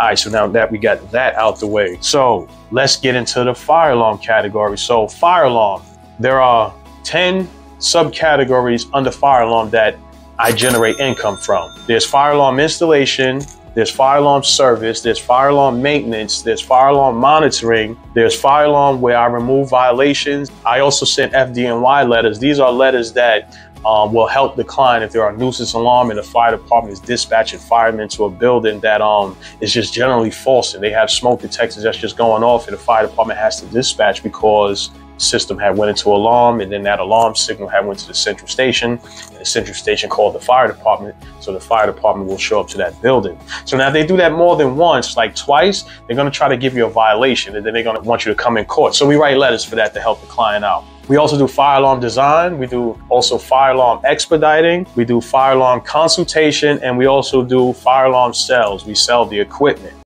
All right, so now that we got that out the way, so let's get into the fire alarm category. So fire alarm, there are 10 subcategories under fire alarm that I generate income from. There's fire alarm installation, there's fire alarm service, there's fire alarm maintenance, there's fire alarm monitoring, there's fire alarm where I remove violations. I also send FDNY letters. These are letters that will help the client if there are nuisance alarm and the fire department is dispatching firemen to a building that is just generally false and they have smoke detectors that's just going off and the fire department has to dispatch because system had went into alarm, and then that alarm signal had went to the central station, and the central station called the fire department, so the fire department will show up to that building. So now if they do that more than once, like twice, they're gonna try to give you a violation, and then they're gonna want you to come in court. So we write letters for that to help the client out. We also do fire alarm design, we do also fire alarm expediting, we do fire alarm consultation, and we also do fire alarm sales. We sell the equipment.